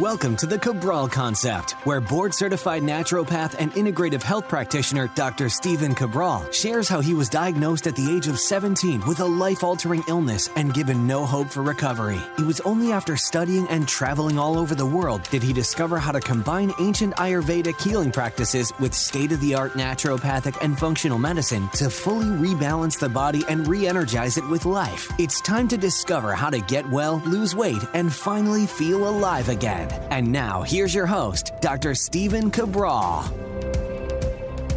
Welcome to the Cabral Concept, where board-certified naturopath and integrative health practitioner Dr. Stephen Cabral shares how he was diagnosed at the age of 17 with a life-altering illness and given no hope for recovery. It was only after studying and traveling all over the world did he discover how to combine ancient Ayurvedic healing practices with state-of-the-art naturopathic and functional medicine to fully rebalance the body and re-energize it with life. It's time to discover how to get well, lose weight, and finally feel alive again. And now, here's your host, Dr. Stephen Cabral.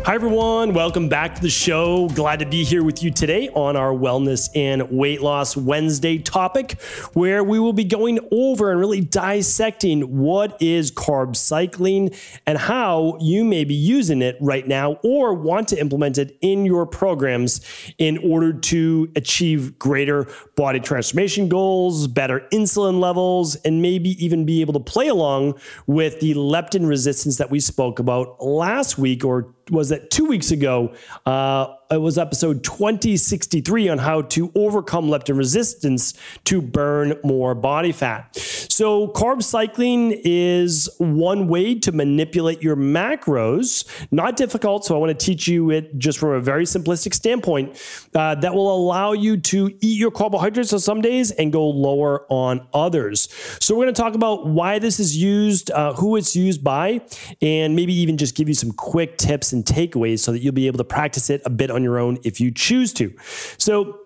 Hi, everyone. Welcome back to the show. Glad to be here with you today on our Wellness and Weight Loss Wednesday topic, where we will be going over and really dissecting what is carb cycling and how you may be using it right now or want to implement it in your programs in order to achieve greater body transformation goals, better insulin levels, and maybe even be able to play along with the leptin resistance that we spoke about last week, or was that 2 weeks ago? It was episode 2063 on how to overcome leptin resistance to burn more body fat. So carb cycling is one way to manipulate your macros. Not difficult, so I want to teach you it just from a very simplistic standpoint that will allow you to eat your carbohydrates on some days and go lower on others. So we're going to talk about why this is used, who it's used by, and maybe even just give you some quick tips and takeaways so that you'll be able to practice it a bit on your own if you choose to. So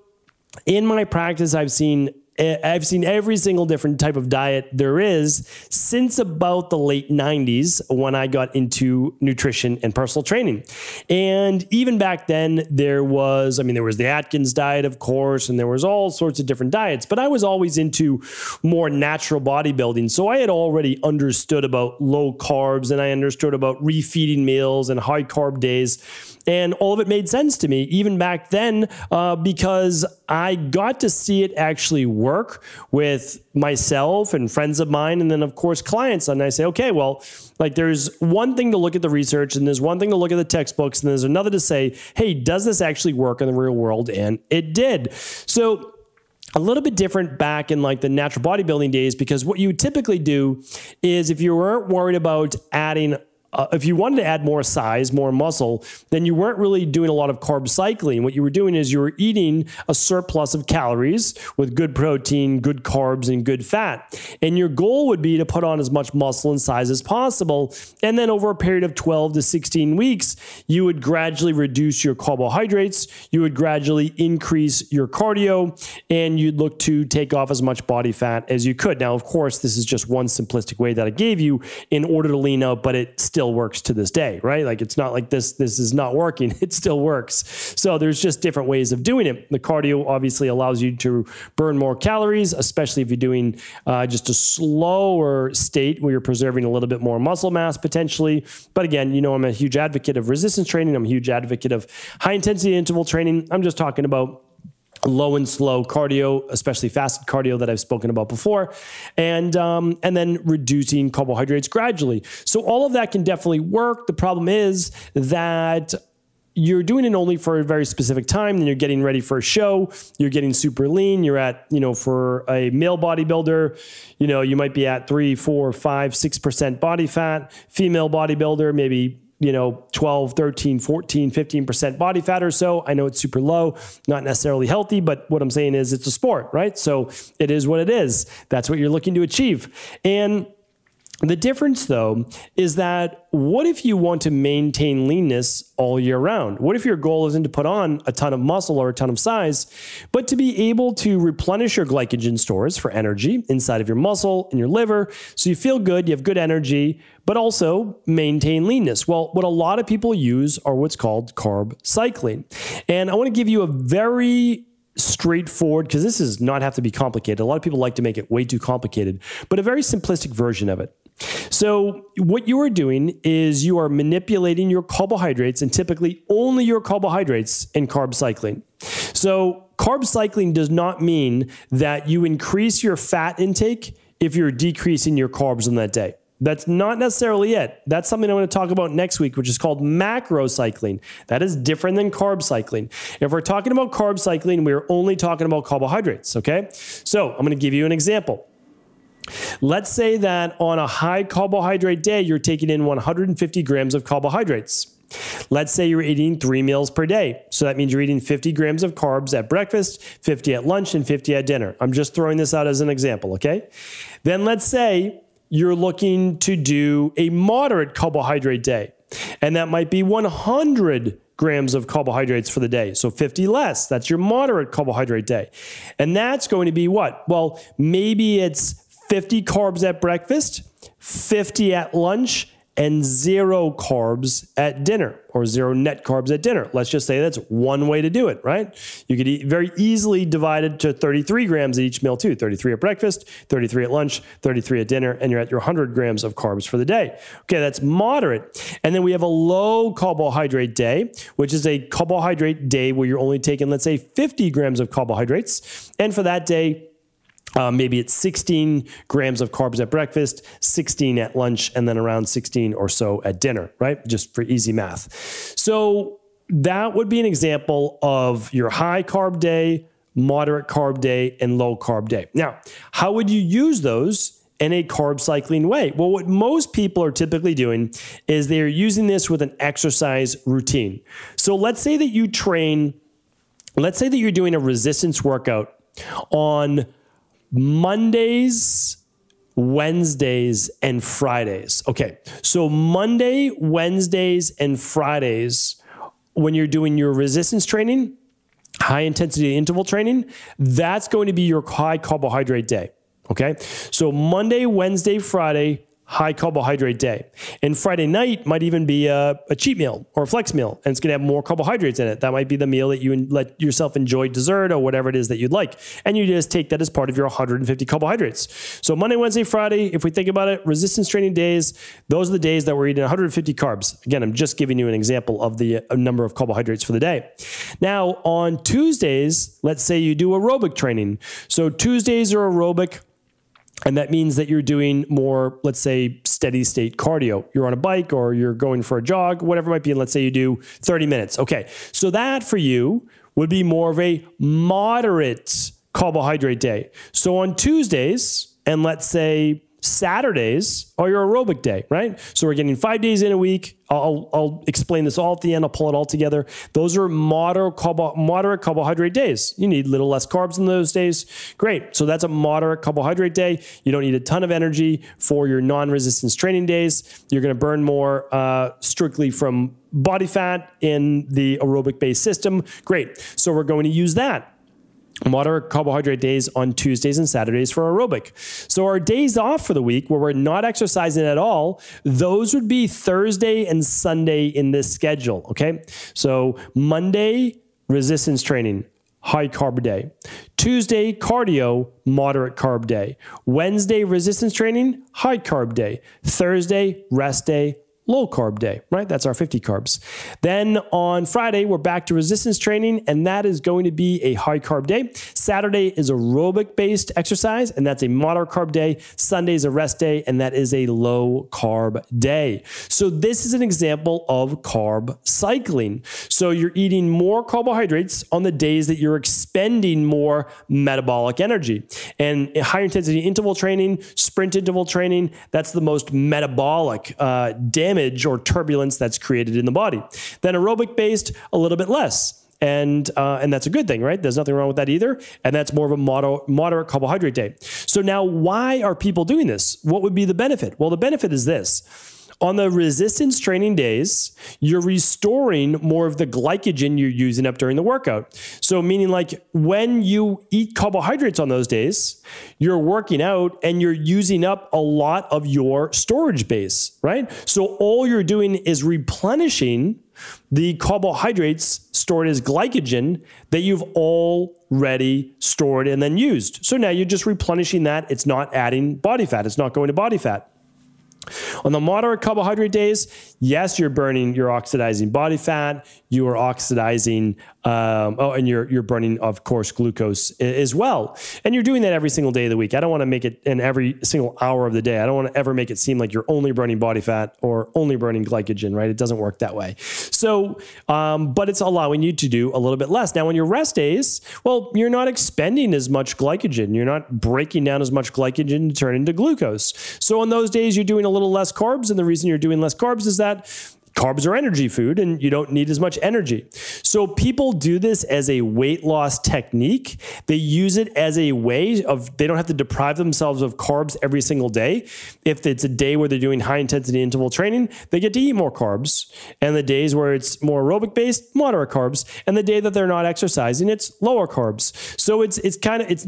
in my practice, I've seen every single different type of diet there is since about the late 90s when I got into nutrition and personal training. And even back then there was the Atkins diet, of course, and there was all sorts of different diets, but I was always into more natural bodybuilding. So I had already understood about low carbs and I understood about refeeding meals and high carb days. And all of it made sense to me even back then because I got to see it actually work with myself and friends of mine, and then of course clients. And I say, okay, well, like there's one thing to look at the research, and there's one thing to look at the textbooks, and there's another to say, hey, does this actually work in the real world? And it did. So a little bit different back in like the natural bodybuilding days, because what you typically do is if you weren't worried about adding if you wanted to add more size, more muscle, then you weren't really doing a lot of carb cycling. What you were doing is you were eating a surplus of calories with good protein, good carbs, and good fat. And your goal would be to put on as much muscle and size as possible. And then over a period of 12 to 16 weeks, you would gradually reduce your carbohydrates, you would gradually increase your cardio, and you'd look to take off as much body fat as you could. Now, of course, this is just one simplistic way that I gave you in order to lean out, but it still works to this day, right? Like it's not like this is not working. It still works. So there's just different ways of doing it. The cardio obviously allows you to burn more calories, especially if you're doing just a slower state where you're preserving a little bit more muscle mass potentially. But again, you know, I'm a huge advocate of resistance training. I'm a huge advocate of high intensity interval training. I'm just talking about low and slow cardio, especially fasted cardio that I've spoken about before, and then reducing carbohydrates gradually. So all of that can definitely work. The problem is that you're doing it only for a very specific time, then you're getting ready for a show, you're getting super lean, you're at, you know, for a male bodybuilder, you know, you might be at 3, 4, 5, 6% body fat. Female bodybuilder, maybe, you know, 12, 13, 14, 15% body fat or so. I know it's super low, not necessarily healthy, but what I'm saying is it's a sport, right? So it is what it is. That's what you're looking to achieve. And the difference though, is that what if you want to maintain leanness all year round? What if your goal isn't to put on a ton of muscle or a ton of size, but to be able to replenish your glycogen stores for energy inside of your muscle and your liver, so you feel good, you have good energy, but also maintain leanness? Well, what a lot of people use are what's called carb cycling. And I want to give you a very straightforward, because this does not have to be complicated. A lot of people like to make it way too complicated, but a very simplistic version of it. So what you are doing is you are manipulating your carbohydrates, and typically only your carbohydrates, in carb cycling. So carb cycling does not mean that you increase your fat intake if you're decreasing your carbs on that day. That's not necessarily it. That's something I want to talk about next week, which is called macro cycling. That is different than carb cycling. If we're talking about carb cycling, we're only talking about carbohydrates, okay? So I'm going to give you an example. Let's say that on a high carbohydrate day, you're taking in 150 grams of carbohydrates. Let's say you're eating 3 meals per day. So that means you're eating 50 grams of carbs at breakfast, 50 at lunch, and 50 at dinner. I'm just throwing this out as an example, okay? Then let's say you're looking to do a moderate carbohydrate day, and that might be 100 grams of carbohydrates for the day. So 50 less, that's your moderate carbohydrate day. And that's going to be what? Well, maybe it's 50 carbs at breakfast, 50 at lunch, and 0 carbs at dinner, or 0 net carbs at dinner. Let's just say that's one way to do it, right? You could eat very easily divided to 33 grams at each meal too, 33 at breakfast, 33 at lunch, 33 at dinner, and you're at your 100 grams of carbs for the day. Okay, that's moderate. And then we have a low carbohydrate day, which is a carbohydrate day where you're only taking, let's say, 50 grams of carbohydrates. And for that day, maybe it's 16 grams of carbs at breakfast, 16 at lunch, and then around 16 or so at dinner, right? Just for easy math. So that would be an example of your high carb day, moderate carb day, and low carb day. Now, how would you use those in a carb cycling way? Well, what most people are typically doing is they're using this with an exercise routine. So let's say that you train, let's say that you're doing a resistance workout on Mondays, Wednesdays, and Fridays. Okay, so Monday, Wednesdays, and Fridays, when you're doing your resistance training, high intensity interval training, that's going to be your high carbohydrate day. Okay, so Monday, Wednesday, Friday, high carbohydrate day. And Friday night might even be a cheat meal or a flex meal, and it's going to have more carbohydrates in it. That might be the meal that you let yourself enjoy dessert or whatever it is that you'd like. And you just take that as part of your 150 carbohydrates. So Monday, Wednesday, Friday, if we think about it, resistance training days, those are the days that we're eating 150 carbs. Again, I'm just giving you an example of the number of carbohydrates for the day. Now on Tuesdays, let's say you do aerobic training. So Tuesdays are aerobic, and that means that you're doing more, let's say, steady state cardio. You're on a bike or you're going for a jog, whatever it might be. And let's say you do 30 minutes. Okay, so that for you would be more of a moderate carbohydrate day. So on Tuesdays and let's say Saturdays are your aerobic day, right? So we're getting 5 days in a week. I'll explain this all at the end. I'll pull it all together. Those are moderate carbohydrate days. You need a little less carbs in those days. Great. So that's a moderate carbohydrate day. You don't need a ton of energy for your non-resistance training days. You're going to burn more strictly from body fat in the aerobic-based system. Great. So we're going to use that. Moderate carbohydrate days on Tuesdays and Saturdays for aerobic. So our days off for the week where we're not exercising at all, those would be Thursday and Sunday in this schedule, okay? So Monday, resistance training, high carb day. Tuesday, cardio, moderate carb day. Wednesday, resistance training, high carb day. Thursday, rest day, low carb day, right? That's our 50 carbs. Then on Friday, we're back to resistance training, and that is going to be a high carb day. Saturday is aerobic based exercise, and that's a moderate carb day. Sunday is a rest day, and that is a low carb day. So this is an example of carb cycling. So you're eating more carbohydrates on the days that you're expending more metabolic energy. And high intensity interval training, sprint interval training, that's the most metabolic damage or turbulence that's created in the body. Then aerobic based, a little bit less. And that's a good thing, right? There's nothing wrong with that either. And that's more of a moderate carbohydrate day. So now why are people doing this? What would be the benefit? Well, the benefit is this. On the resistance training days, you're restoring more of the glycogen you're using up during the workout. So meaning like when you eat carbohydrates on those days, you're working out and you're using up a lot of your storage base, right? So all you're doing is replenishing the carbohydrates stored as glycogen that you've already stored and then used. So now you're just replenishing that. It's not adding body fat. It's not going to body fat. On the moderate carbohydrate days, yes, you're burning, you're oxidizing body fat, you are oxidizing, and you're burning, of course, glucose as well. And you're doing that every single day of the week. I don't want to make it in every single hour of the day. I don't want to ever make it seem like you're only burning body fat or only burning glycogen, right? It doesn't work that way. So, but it's allowing you to do a little bit less. Now, on your rest days, well, you're not expending as much glycogen. You're not breaking down as much glycogen to turn into glucose. So on those days, you're doing a little less carbs. And the reason you're doing less carbs is that carbs are energy food and you don't need as much energy. So people do this as a weight loss technique. They use it as a way of, they don't have to deprive themselves of carbs every single day. If it's a day where they're doing high intensity interval training, they get to eat more carbs. And the days where it's more aerobic based, moderate carbs. And the day that they're not exercising, it's lower carbs. So it's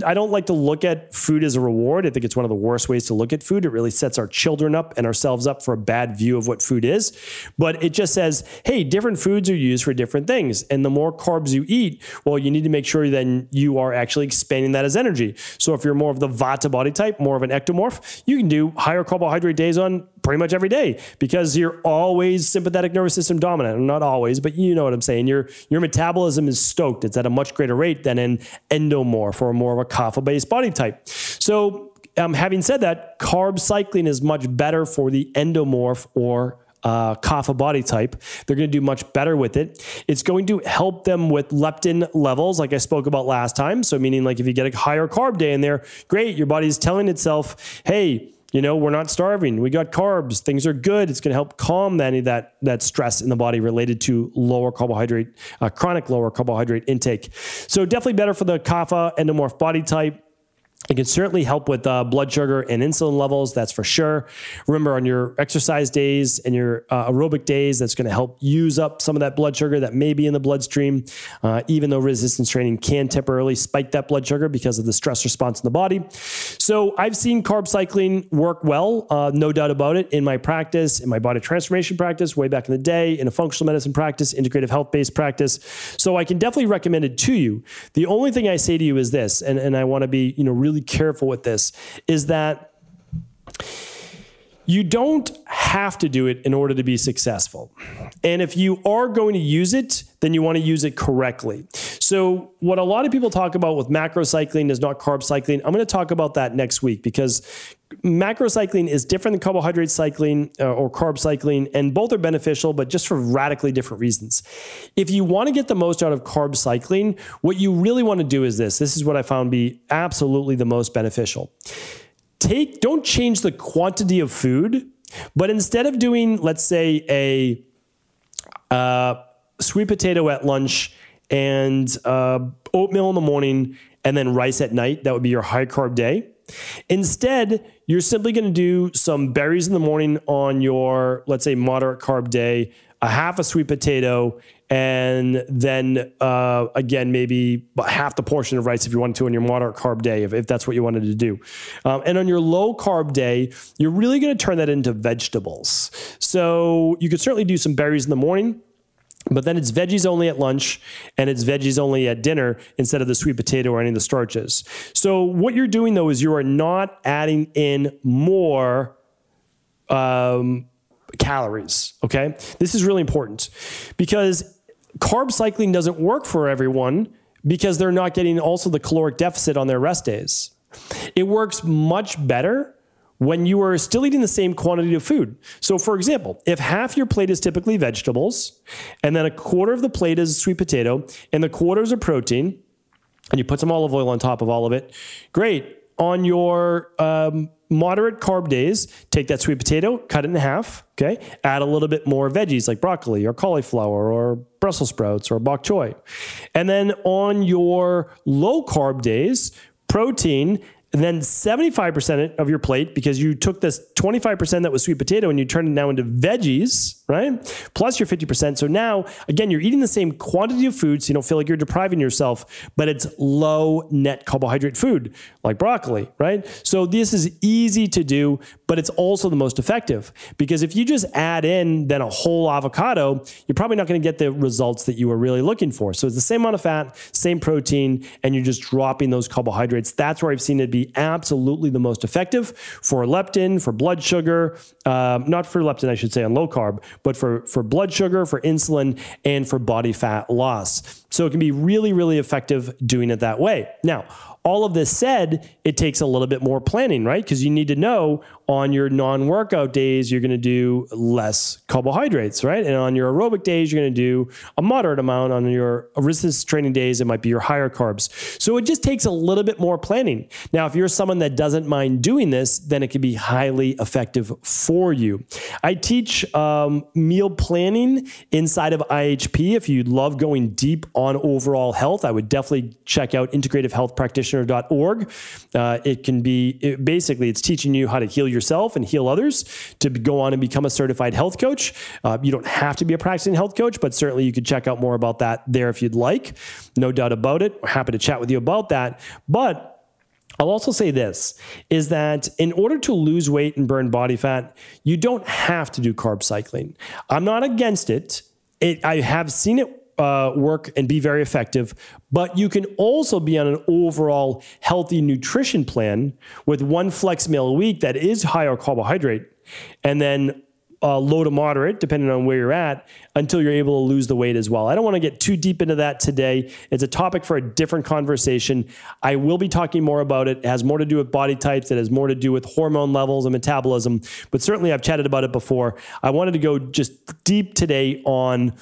I don't like to look at food as a reward. I think it's one of the worst ways to look at food. It really sets our children up and ourselves up for a bad view of what food is. But it just says, hey, different foods are used for different things. And the more carbs you eat, well, you need to make sure then you are actually expanding that as energy. So if you're more of the Vata body type, more of an ectomorph, you can do higher carbohydrate days on pretty much every day because you're always sympathetic nervous system dominant. Not always, but you know what I'm saying. Your metabolism is stoked. It's at a much greater rate than an endomorph or more of a kapha-based body type. So having said that, carb cycling is much better for the endomorph or kapha body type. They're going to do much better with it. It's going to help them with leptin levels, like I spoke about last time. So meaning like if you get a higher carb day in there, great. Your body's telling itself, hey, you know, we're not starving. We got carbs. Things are good. It's going to help calm any of that stress in the body related to lower carbohydrate, chronic lower carbohydrate intake. So definitely better for the kapha endomorph body type. It can certainly help with blood sugar and insulin levels, that's for sure. Remember, on your exercise days and your aerobic days, that's going to help use up some of that blood sugar that may be in the bloodstream, even though resistance training can temporarily spike that blood sugar because of the stress response in the body. So I've seen carb cycling work well, no doubt about it, in my practice, in my body transformation practice, way back in the day, in a functional medicine practice, integrative health-based practice. So I can definitely recommend it to you. The only thing I say to you is this, and I want to be, you know, really careful with this, is that you don't have to do it in order to be successful. And if you are going to use it, then you want to use it correctly. So what a lot of people talk about with macro cycling is not carb cycling. I'm going to talk about that next week because macro cycling is different than carbohydrate cycling or carb cycling, and both are beneficial, but just for radically different reasons. If you want to get the most out of carb cycling, what you really want to do is this. This is what I found be absolutely the most beneficial. Don't change the quantity of food, but instead of doing, let's say, a sweet potato at lunch and oatmeal in the morning and then rice at night, that would be your high carb day. Instead, you're simply going to do some berries in the morning on your, let's say, moderate carb day, a half a sweet potato, and then again, maybe half the portion of rice if you wanted to on your moderate carb day, if that's what you wanted to do. And on your low carb day, you're really going to turn that into vegetables. So you could certainly do some berries in the morning, but then it's veggies only at lunch and it's veggies only at dinner instead of the sweet potato or any of the starches. So what you're doing though is you are not adding in more calories, okay? This is really important because carb cycling doesn't work for everyone because they're not getting also the caloric deficit on their rest days. It works much better when you are still eating the same quantity of food. So for example, if half your plate is typically vegetables, and then a quarter of the plate is sweet potato, and the quarters are protein, and you put some olive oil on top of all of it, great. On your moderate carb days, take that sweet potato, cut it in half, okay? Add a little bit more veggies like broccoli or cauliflower or Brussels sprouts or bok choy. And then on your low carb days, protein, and then 75% of your plate, because you took this 25% that was sweet potato and you turned it now into veggies, right? Plus your 50%. So now, again, you're eating the same quantity of food, so you don't feel like you're depriving yourself, but it's low net carbohydrate food, like broccoli, right? So this is easy to do, but it's also the most effective, because if you just add in then a whole avocado, you're probably not going to get the results that you were really looking for. So it's the same amount of fat, same protein, and you're just dropping those carbohydrates. That's where I've seen it be be absolutely the most effective for leptin, for blood sugar, not for leptin, I should say, on low carb, but for blood sugar, for insulin, and for body fat loss. So it can be really, really effective doing it that way. Now, all of this said, it takes a little bit more planning, right? Because you need to know on your non-workout days, you're going to do less carbohydrates, right? And on your aerobic days, you're going to do a moderate amount. On your resistance training days, it might be your higher carbs. So it just takes a little bit more planning. Now, if you're someone that doesn't mind doing this, then it can be highly effective for you. I teach meal planning inside of IHP. If you love going deep on overall health, I would definitely check out Integrative Health Practitioner. It can be, basically, it's teaching you how to heal yourself and heal others to go on and become a certified health coach. You don't have to be a practicing health coach, but certainly you could check out more about that there if you'd like. No doubt about it. We're happy to chat with you about that. But I'll also say this, is that in order to lose weight and burn body fat, you don't have to do carb cycling. I'm not against it. I have seen it work and be very effective, but you can also be on an overall healthy nutrition plan with one flex meal a week that is higher carbohydrate, and then low to moderate, depending on where you're at, until you're able to lose the weight as well. I don't want to get too deep into that today. It's a topic for a different conversation. I will be talking more about it. It has more to do with body types. It has more to do with hormone levels and metabolism, but certainly I've chatted about it before. I wanted to go just deep today on,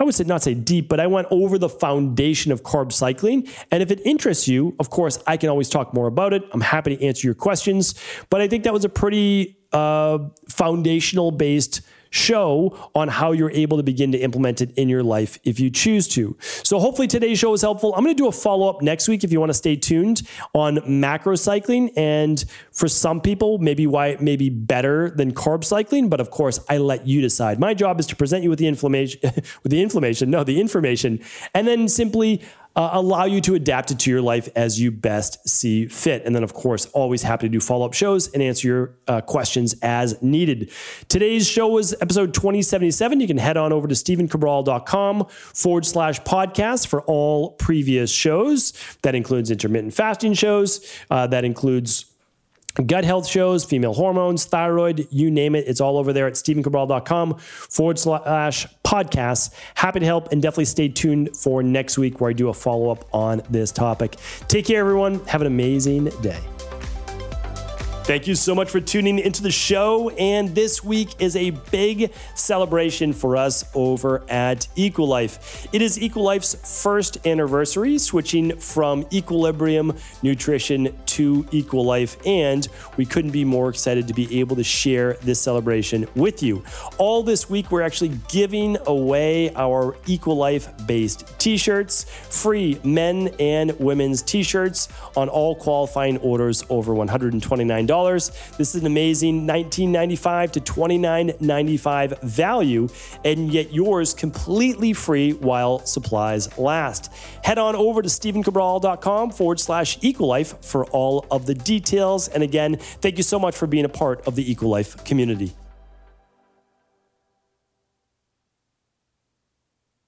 I would say, not say deep, but I went over the foundation of carb cycling. And if it interests you, of course, I can always talk more about it. I'm happy to answer your questions. But I think that was a pretty foundational based show on how you're able to begin to implement it in your life if you choose to. So hopefully today's show was helpful. I'm going to do a follow-up next week if you want to stay tuned on macro cycling, and for some people, maybe why it may be better than carb cycling, but of course I let you decide. My job is to present you with the information, and then simply allow you to adapt it to your life as you best see fit. And then, of course, always happy to do follow-up shows and answer your questions as needed. Today's show was episode 2077. You can head on over to StephenCabral.com/podcast for all previous shows. That includes intermittent fasting shows. That includes gut health shows, female hormones, thyroid, you name it. It's all over there at StephenCabral.com/podcast. Happy to help, and definitely stay tuned for next week where I do a follow-up on this topic. Take care, everyone. Have an amazing day. Thank you so much for tuning into the show. And this week is a big celebration for us over at Equalife. It is Equalife's first anniversary, switching from Equilibrium Nutrition to Equalife. And we couldn't be more excited to be able to share this celebration with you. All this week, we're actually giving away our Equalife-based t-shirts, free men and women's t-shirts on all qualifying orders over $129. This is an amazing $19.95 to $29.95 value, and yet yours completely free while supplies last. Head on over to StephenCabral.com/Equalife for all of the details. And again, thank you so much for being a part of the Equalife community.